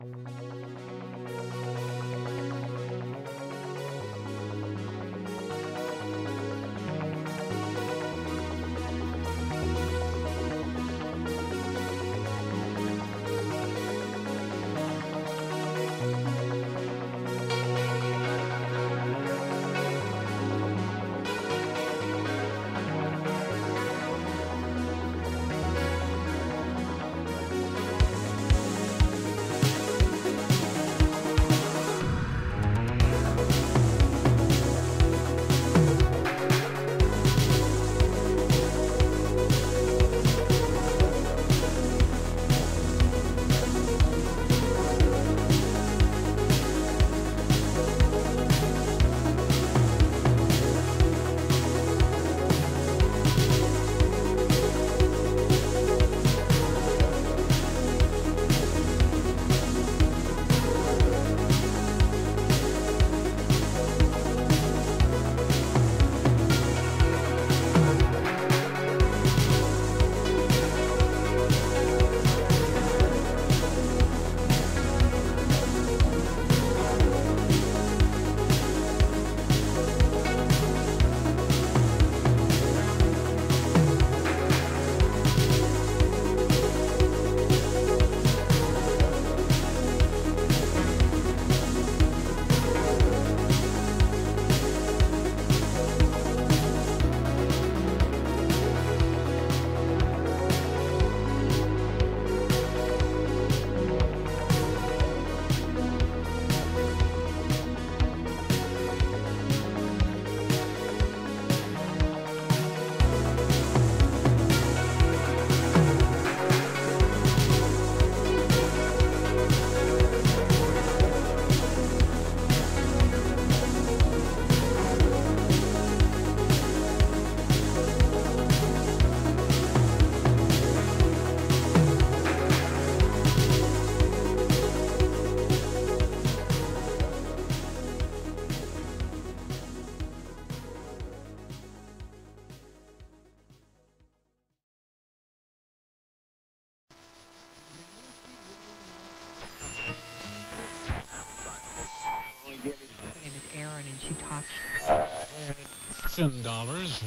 $10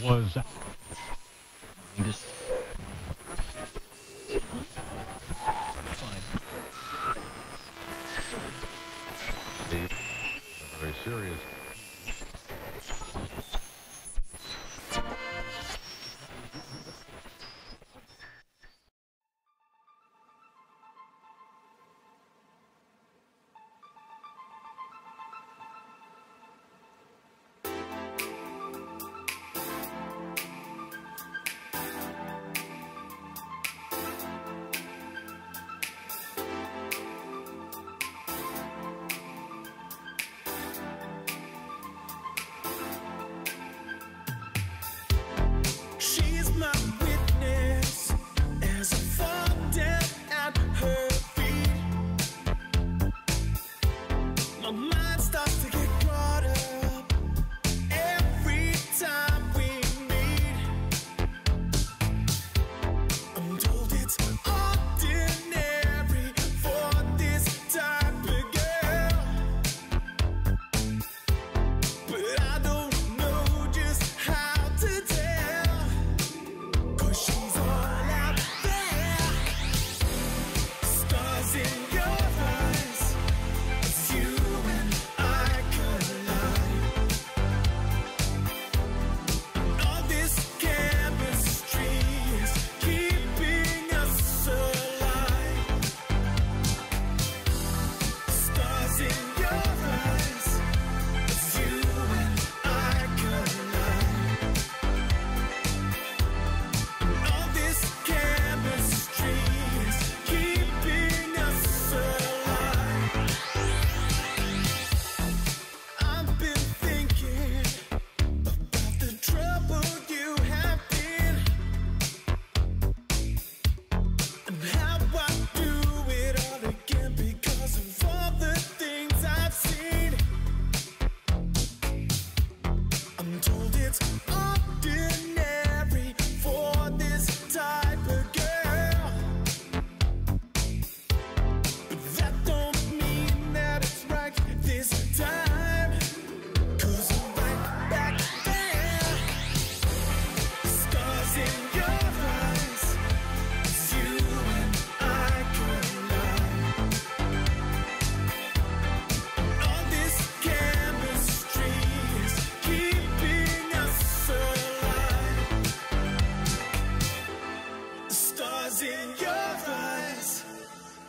was just fine. Very serious.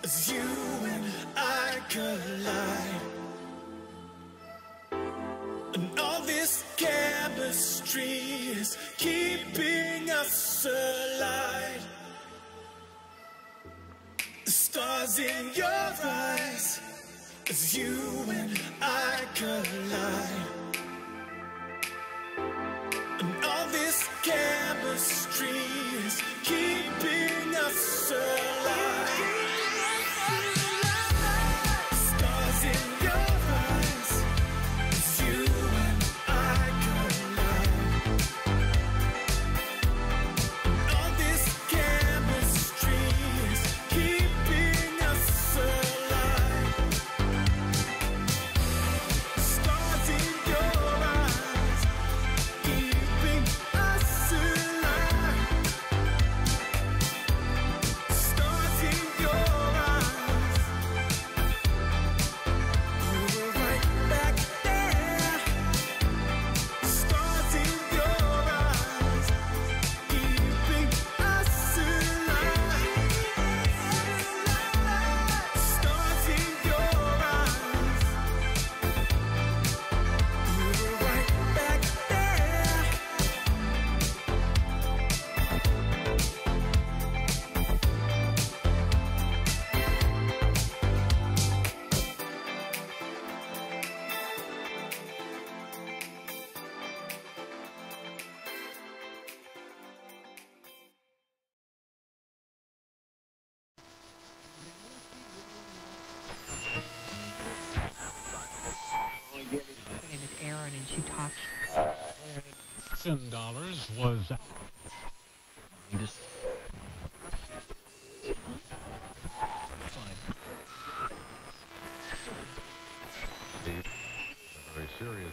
As you and I collide, and all this chemistry is keeping us alive. The stars in your eyes, as you and I collide, and all this chemistry is keeping us alive. $10 was just fine. Very serious.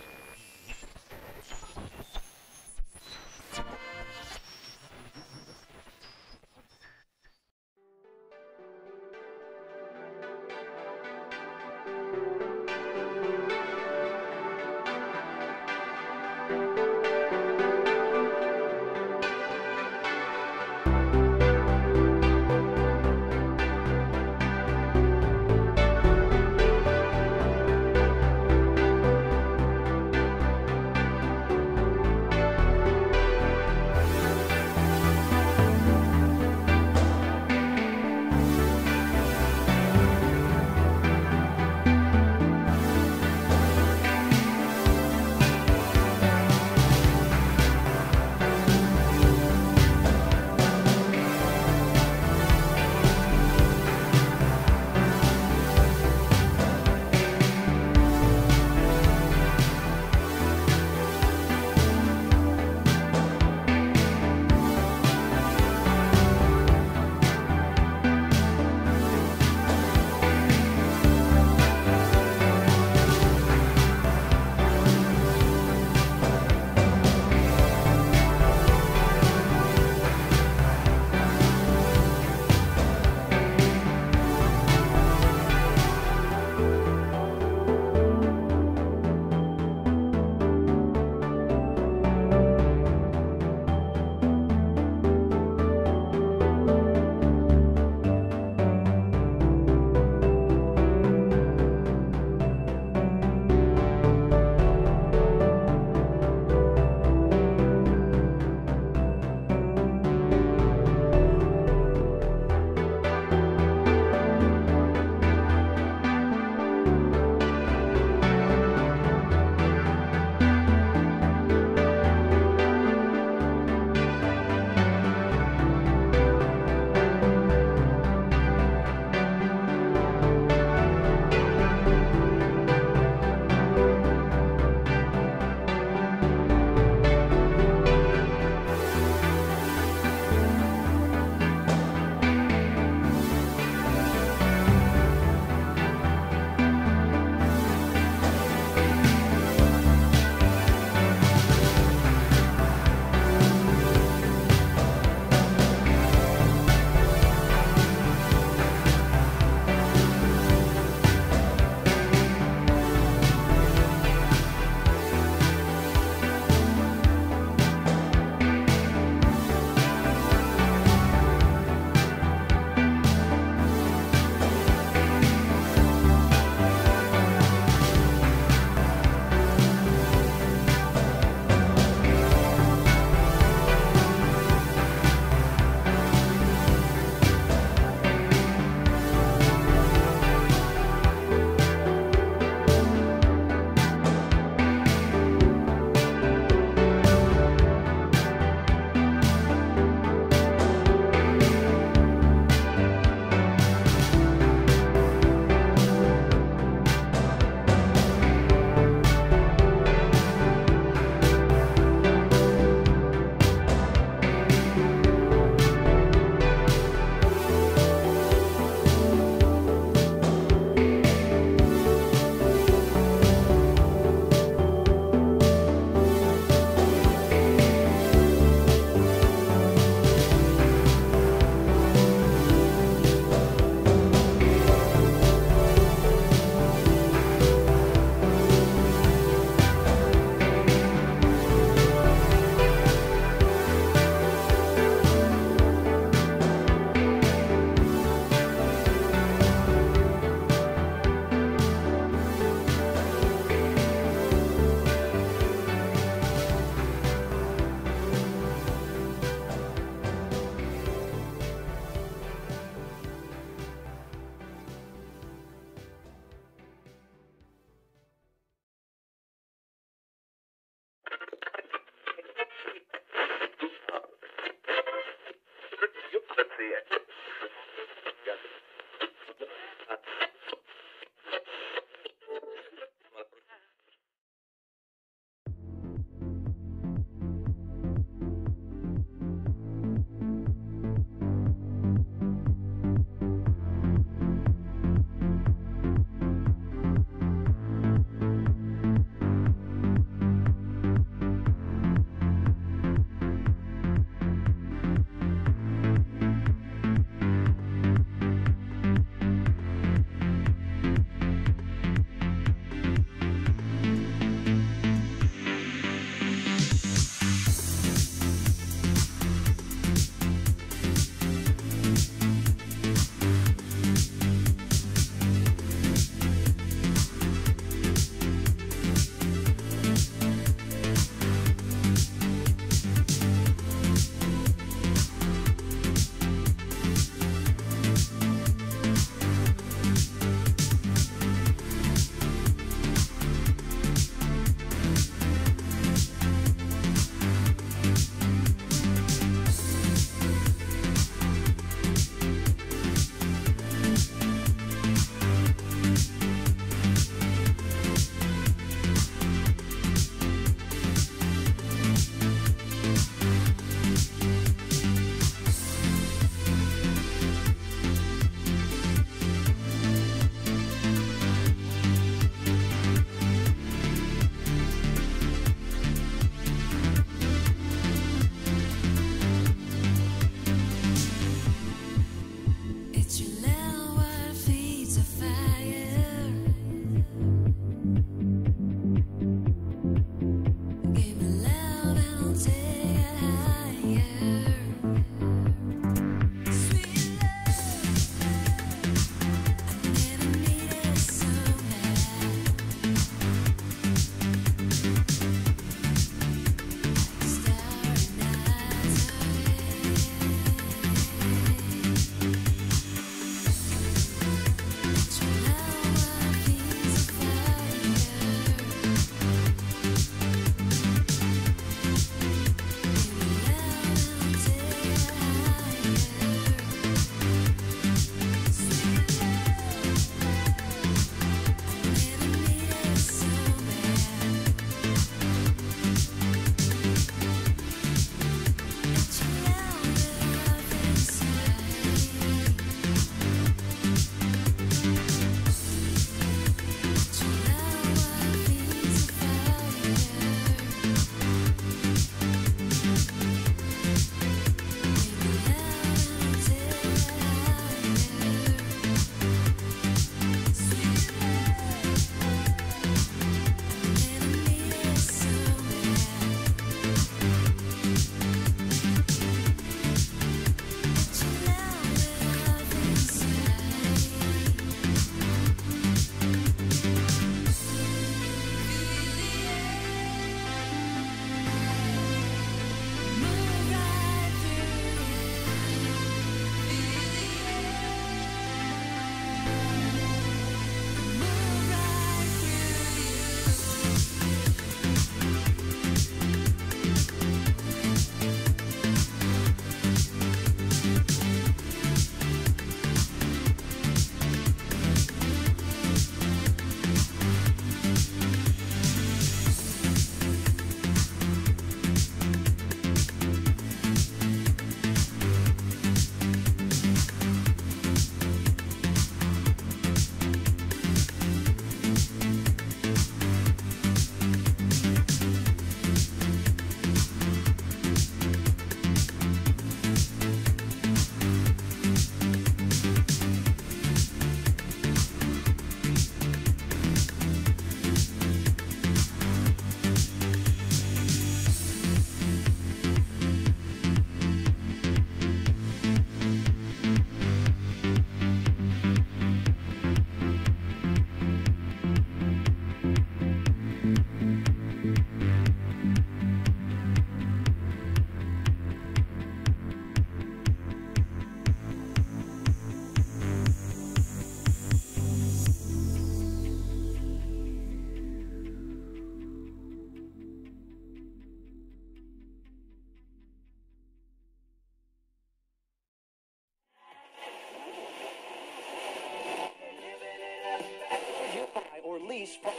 buy or lease from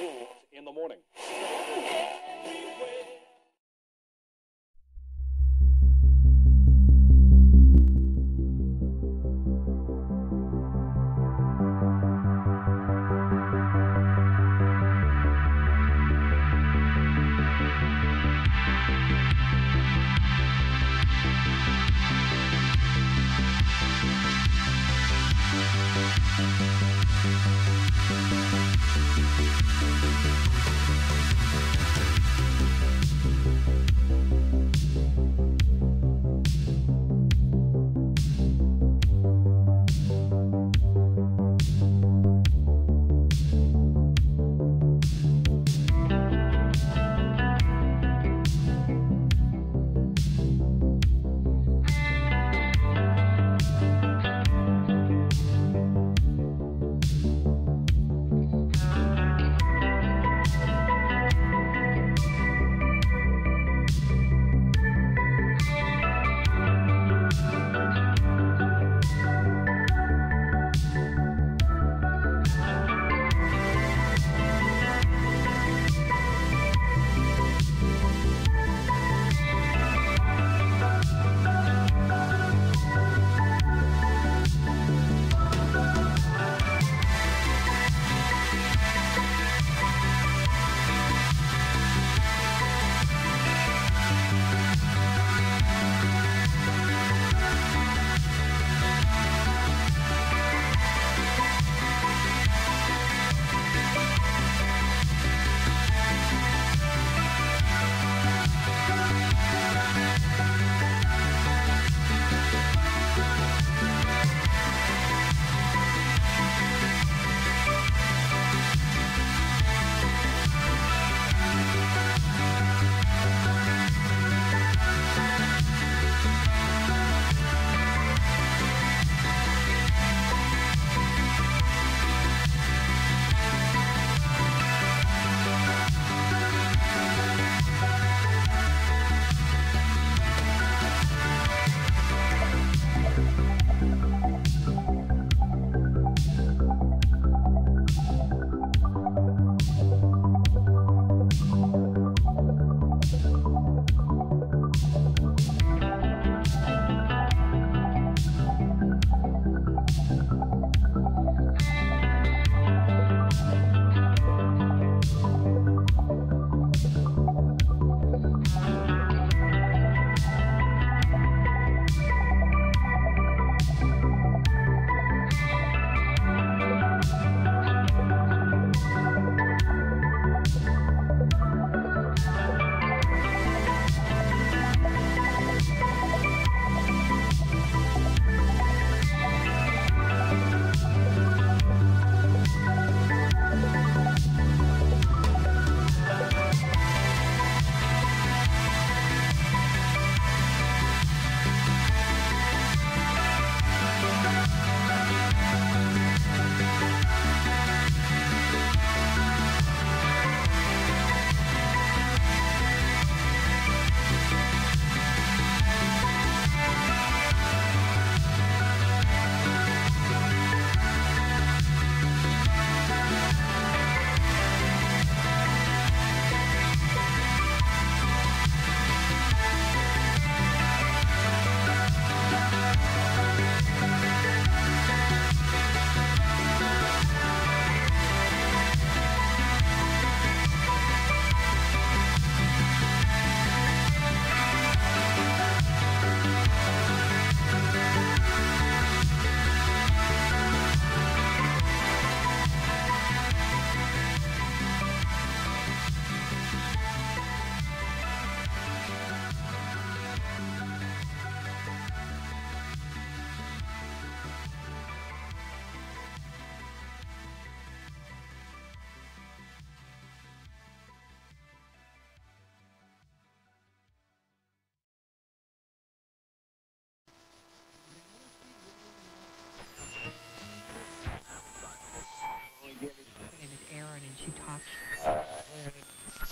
rules in the morning.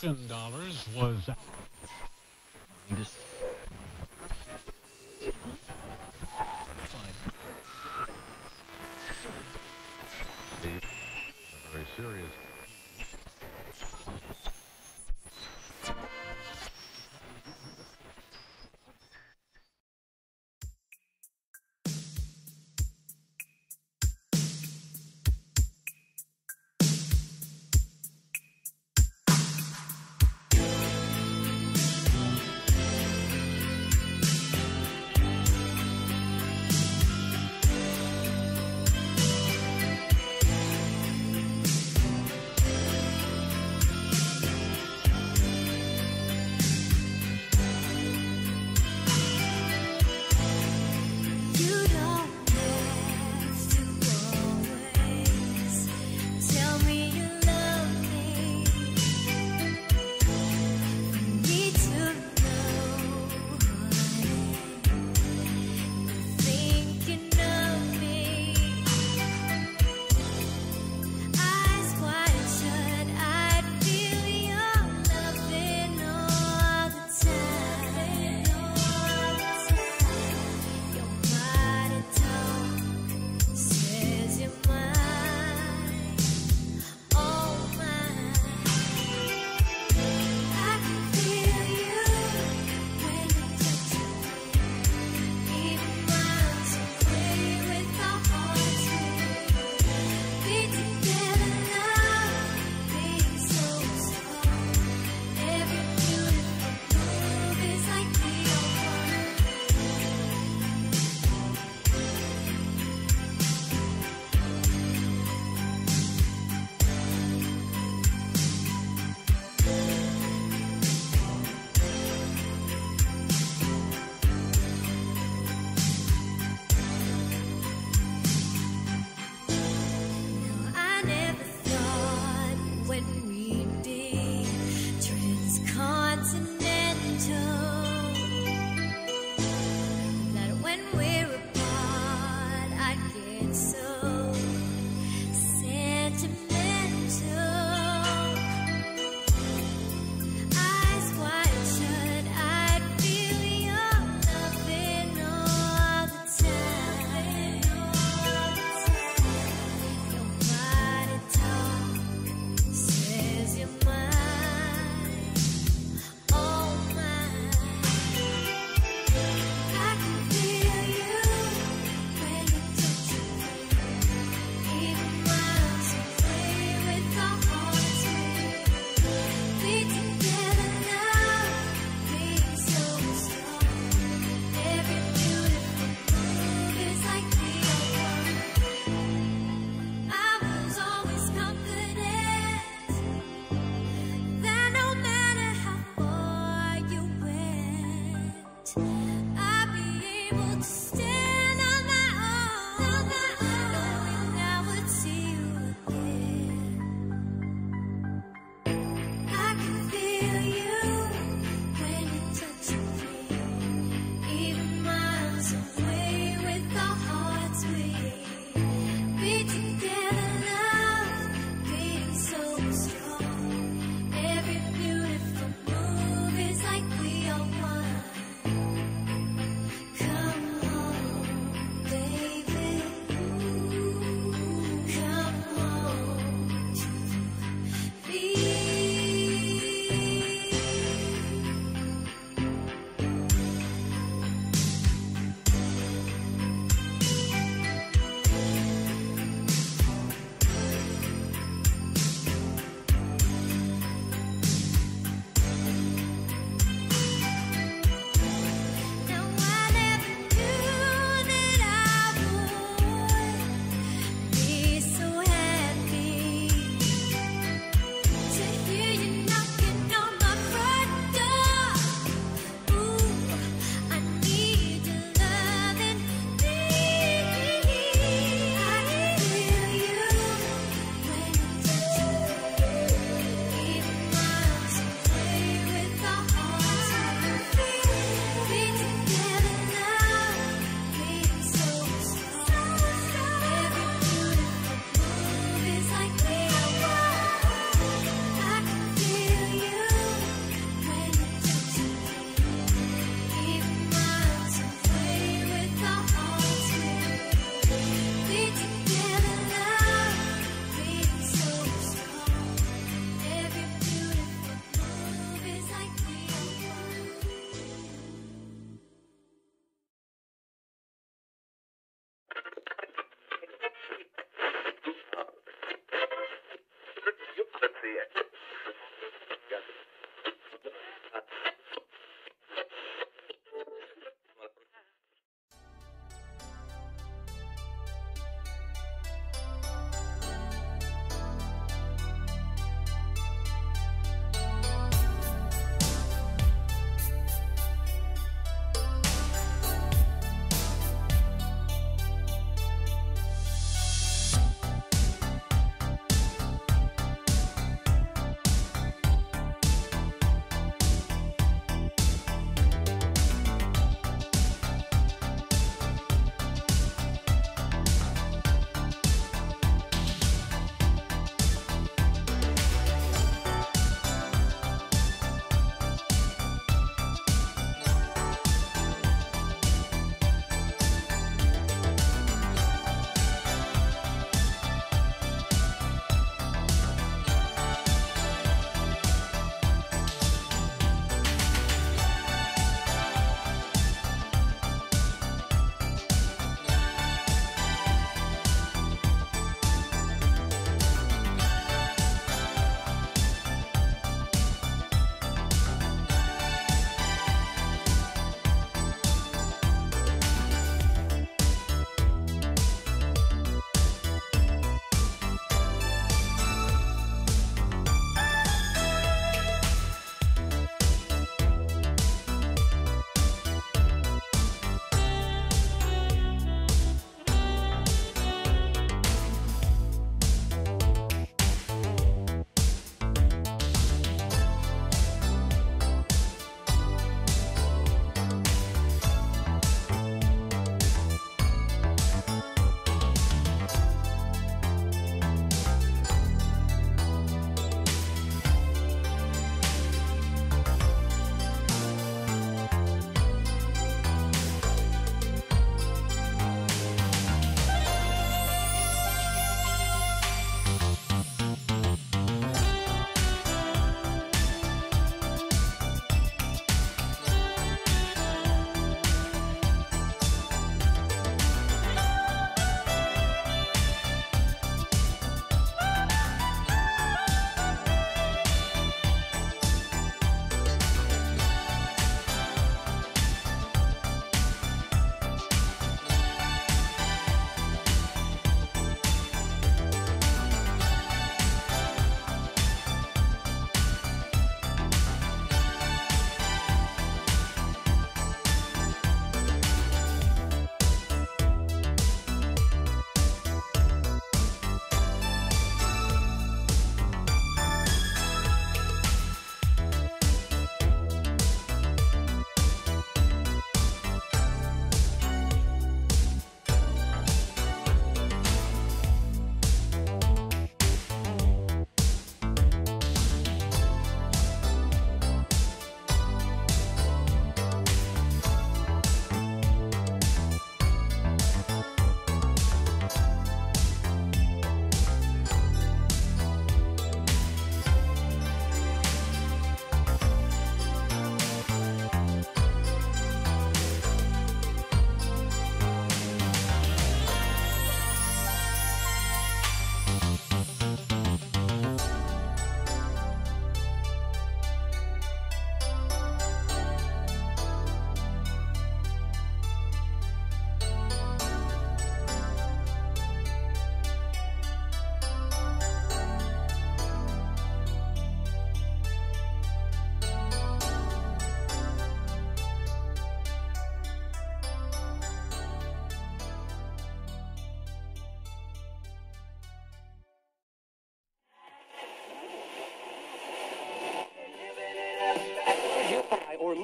$10 was fine. serious.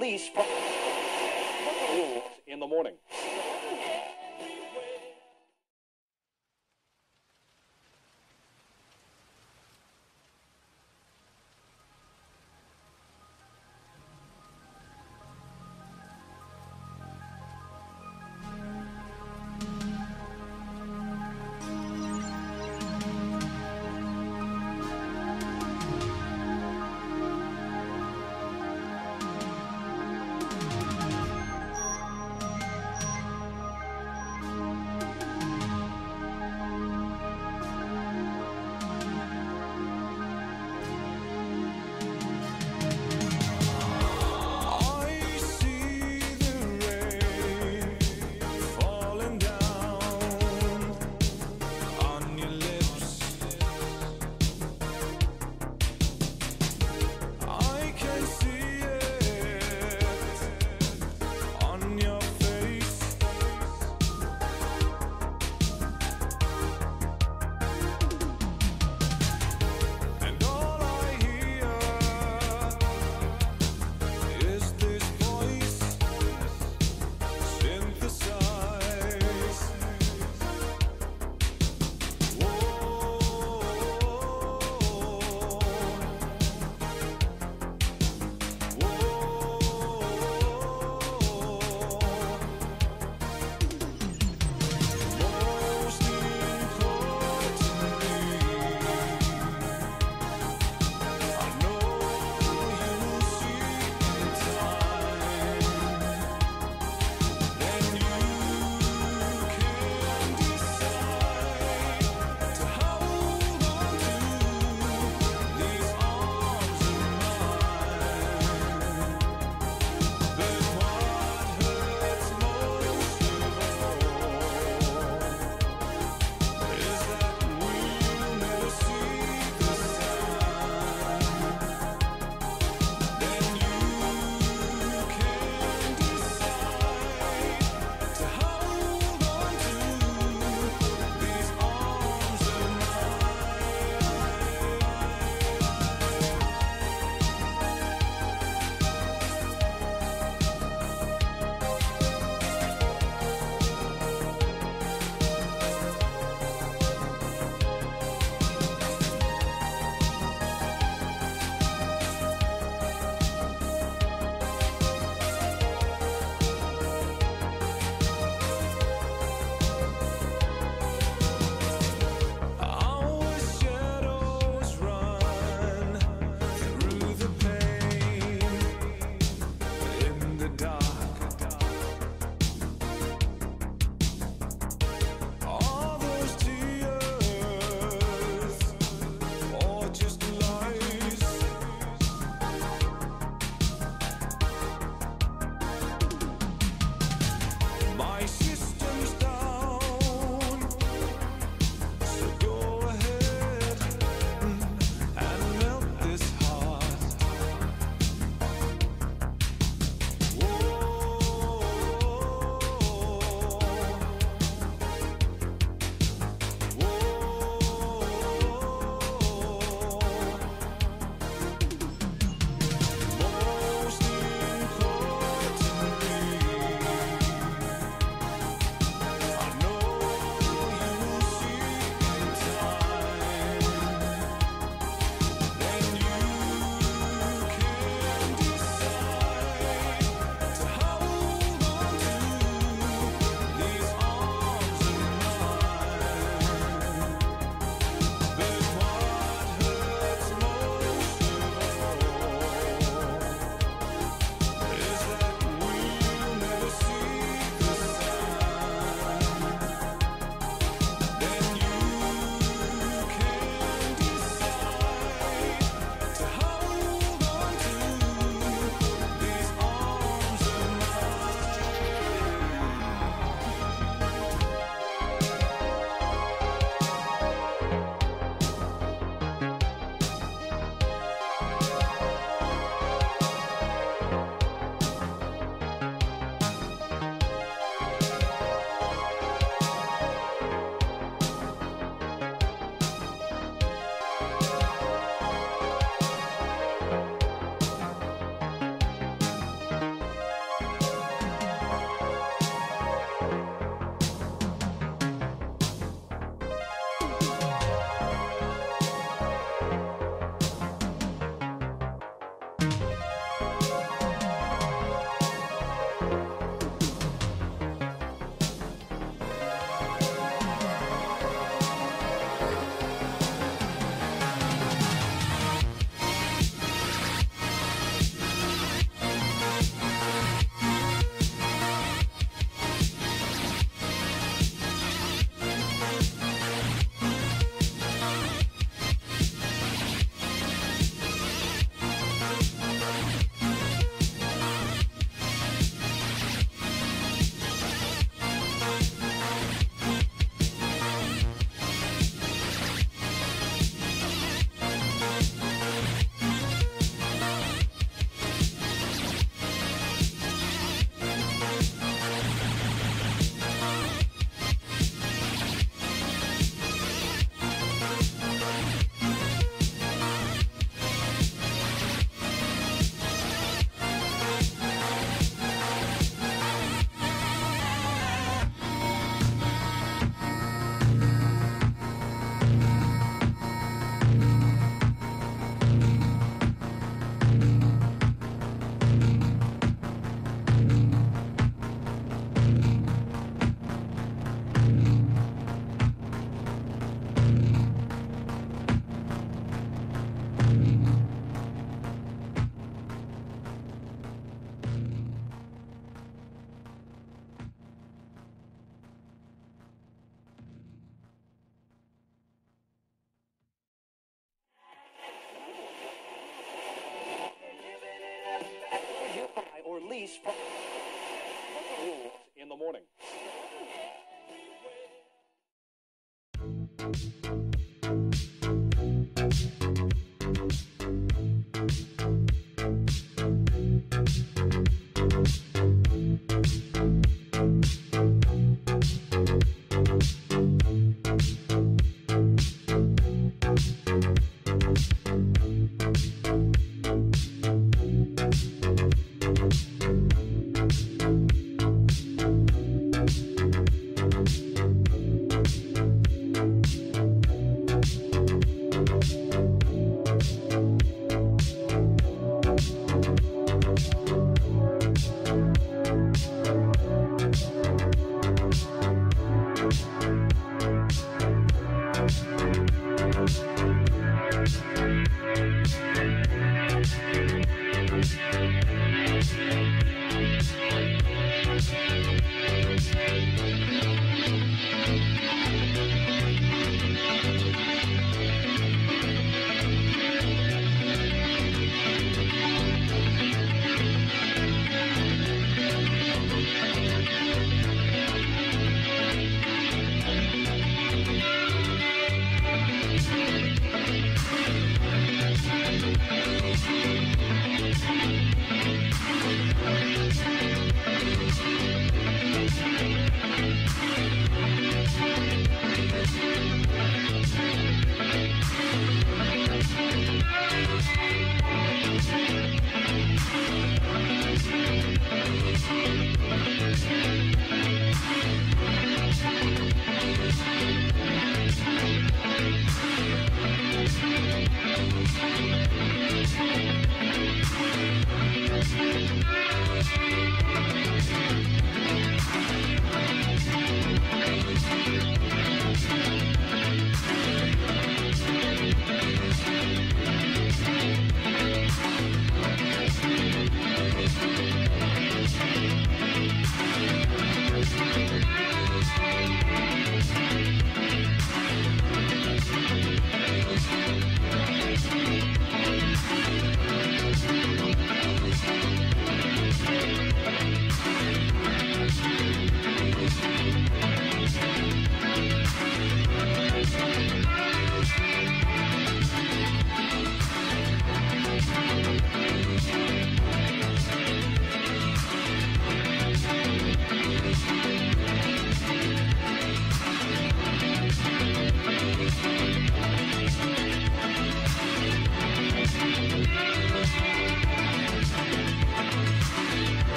least news in the morning.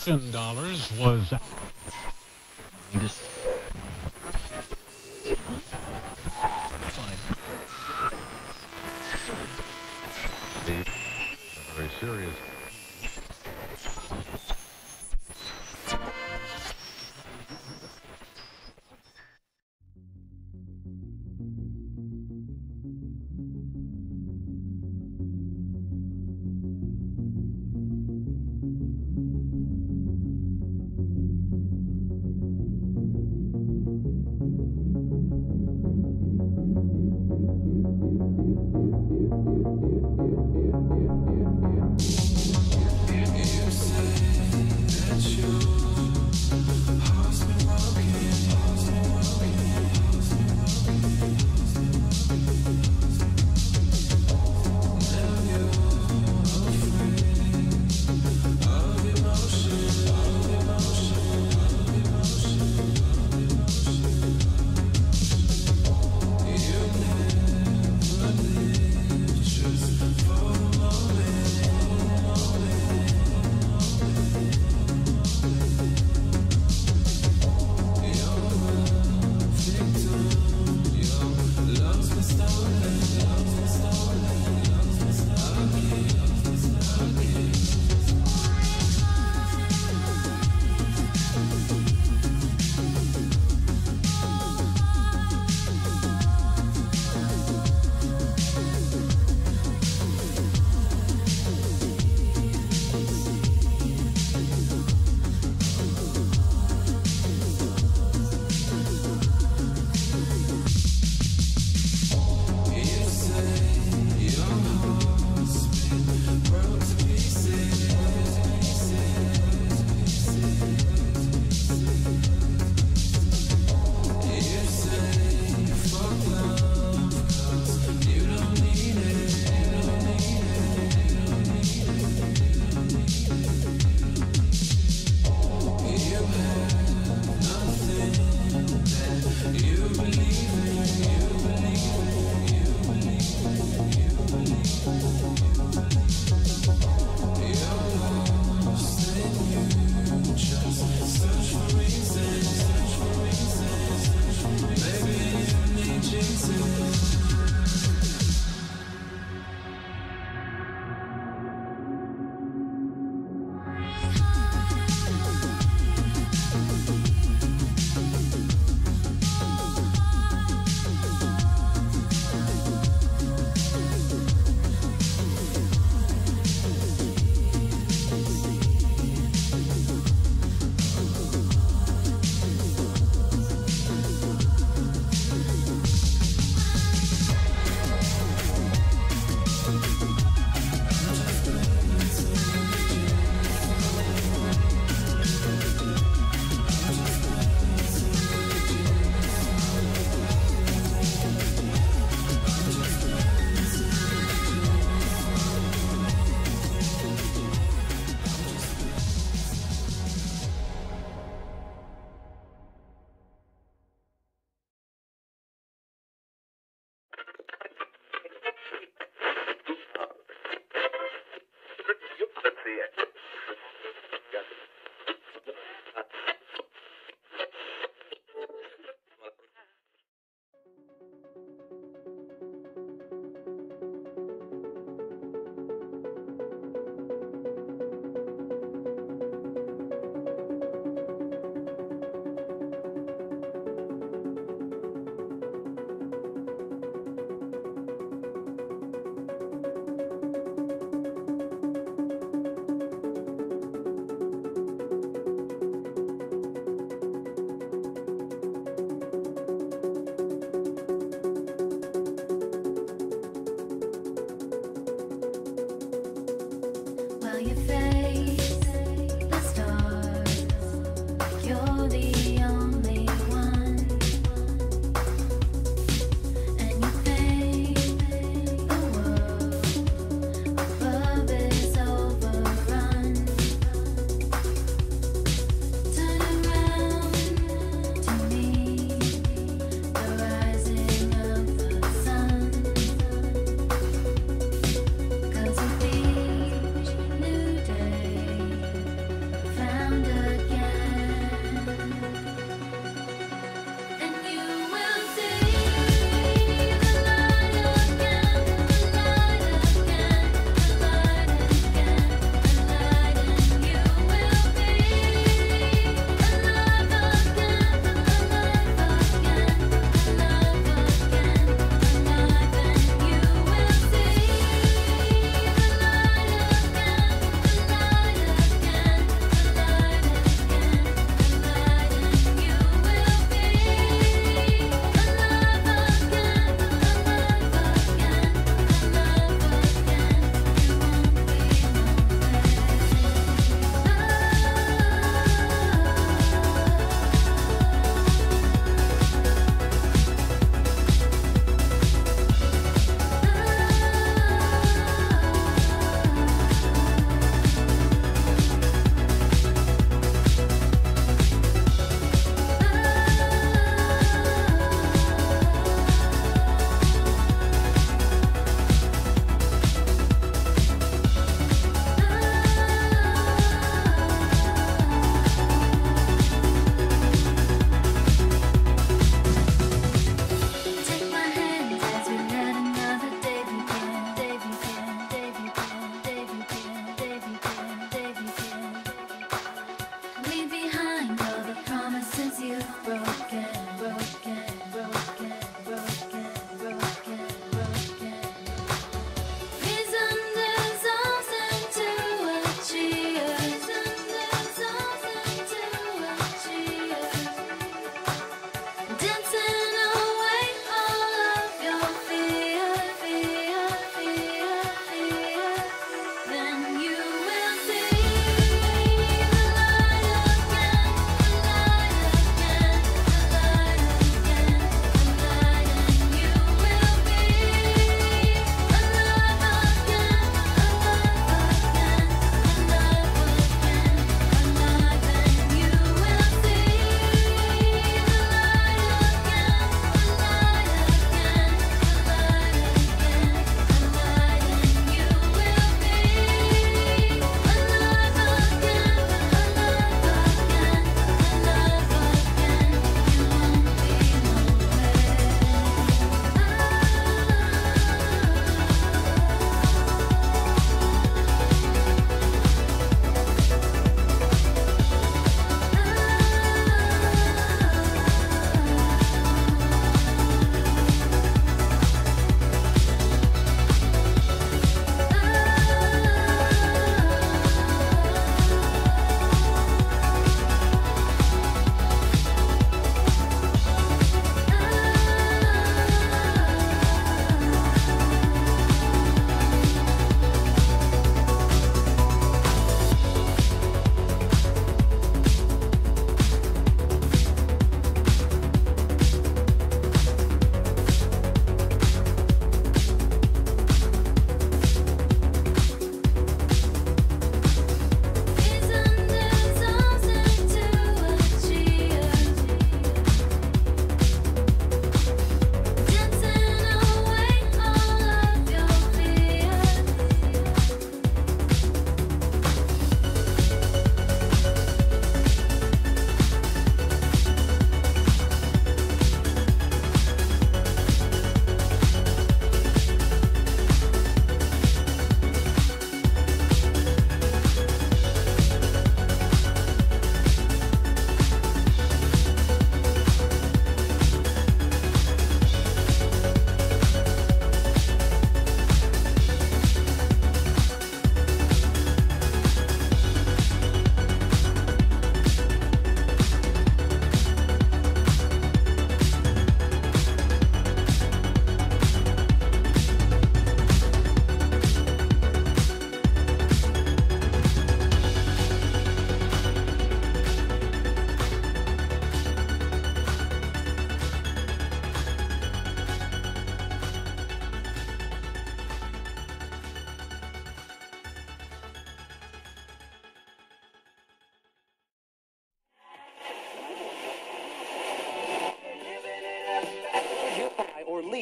$10 was just fine. Very serious.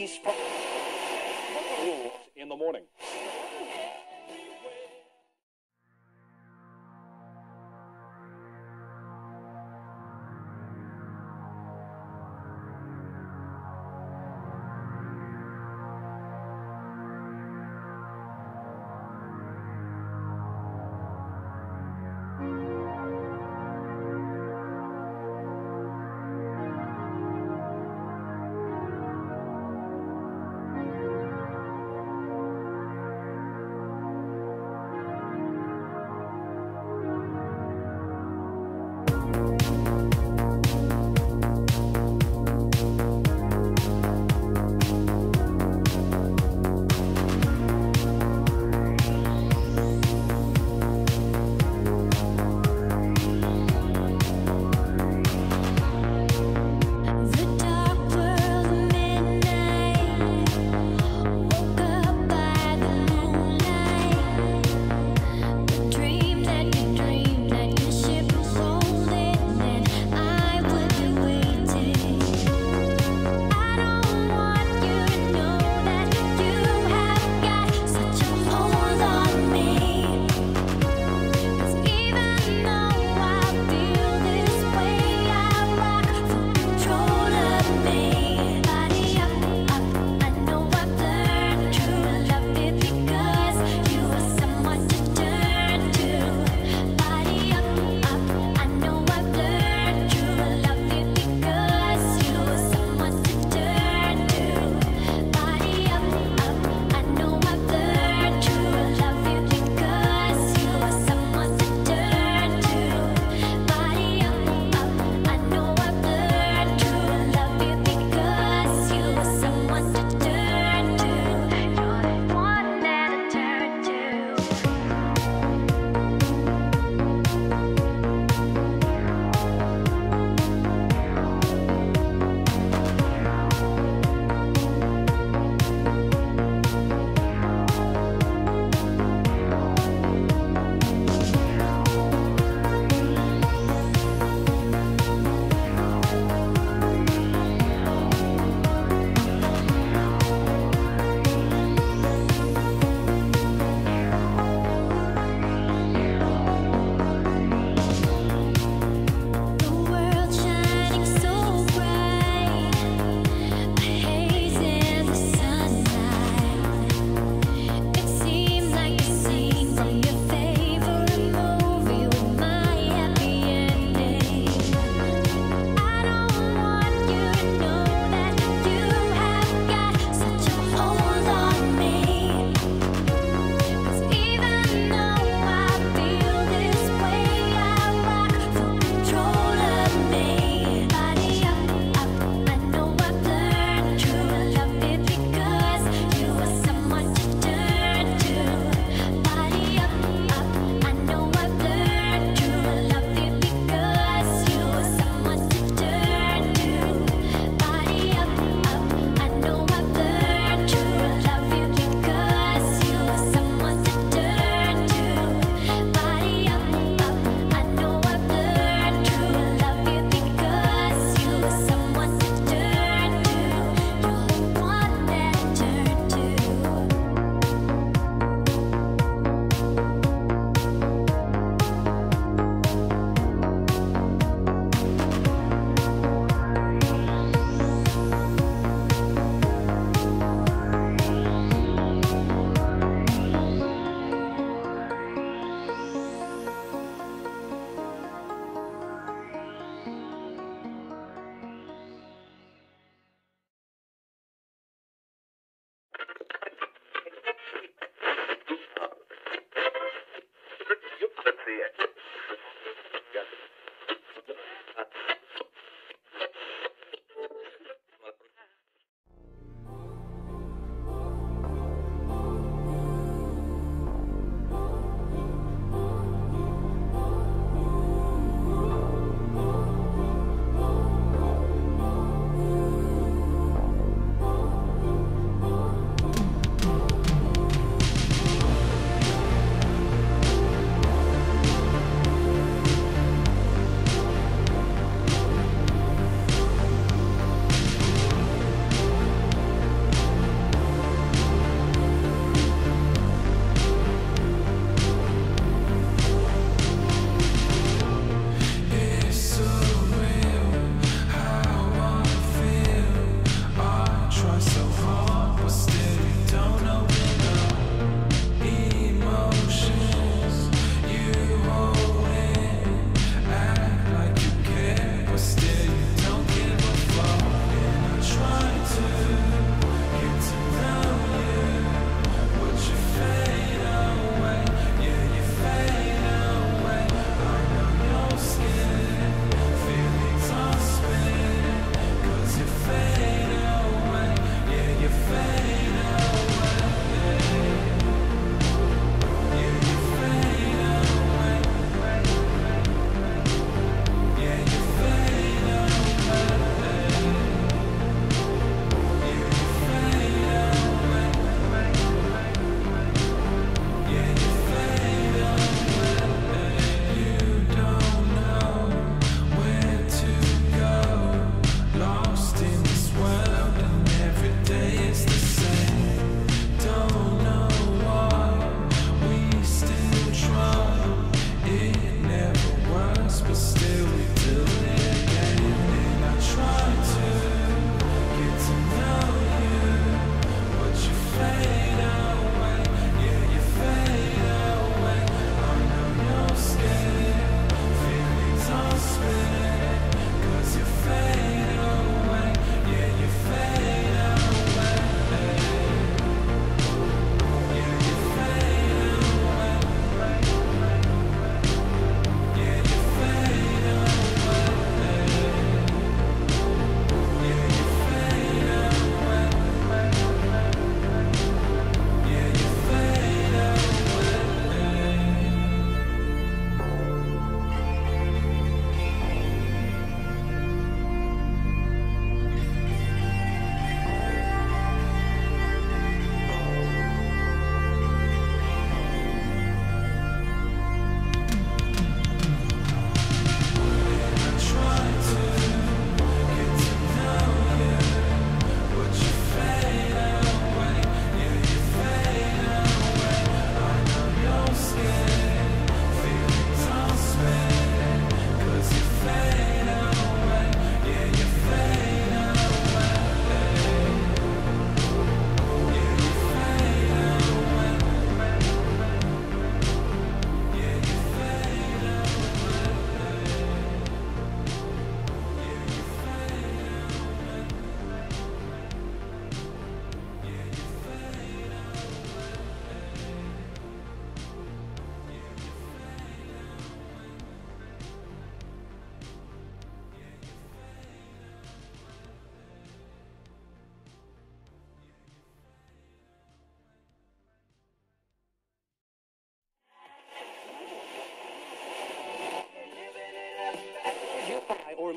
Eastern News in the morning.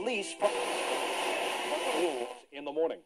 release from news in the morning.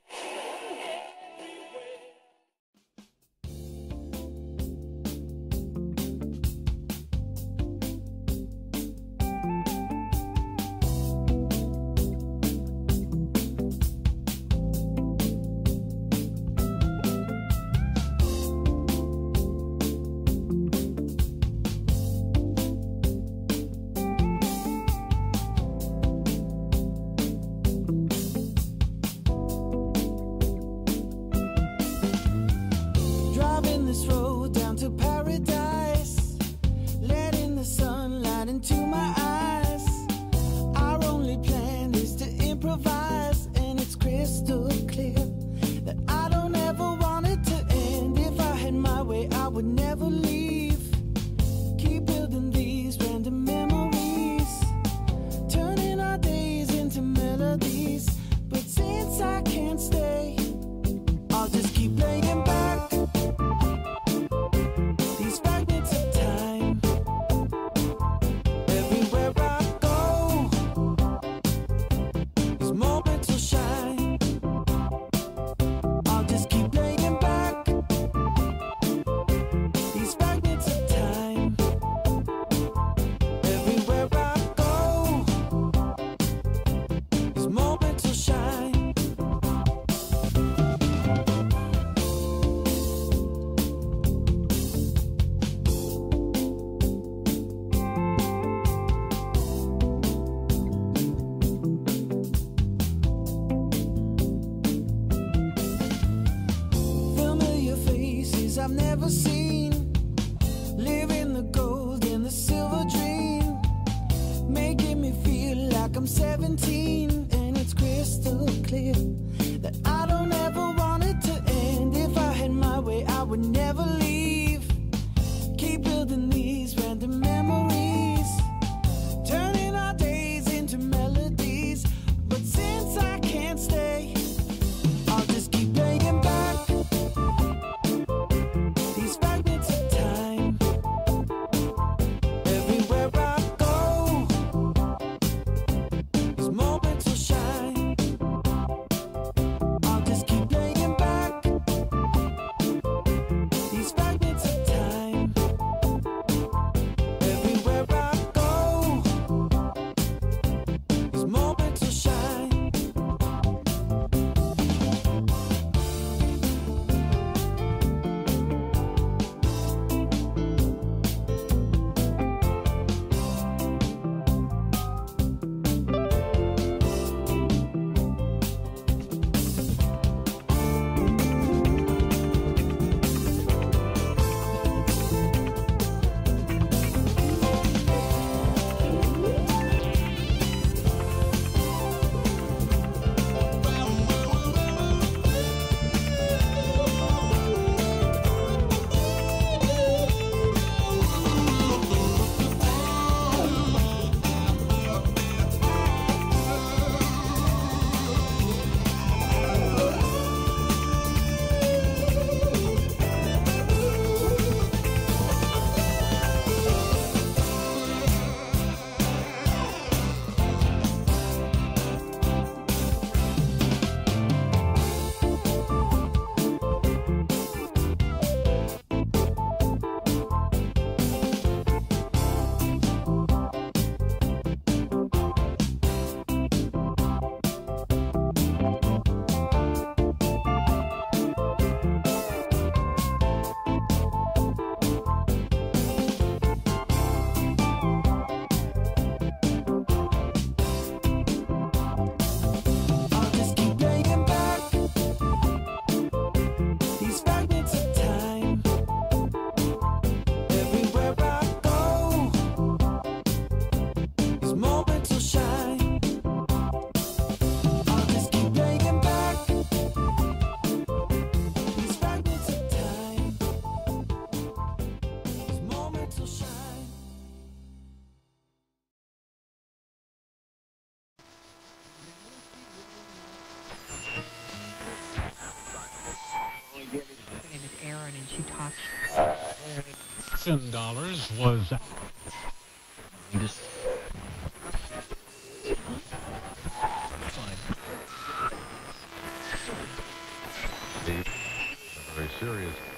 $10 was just very serious.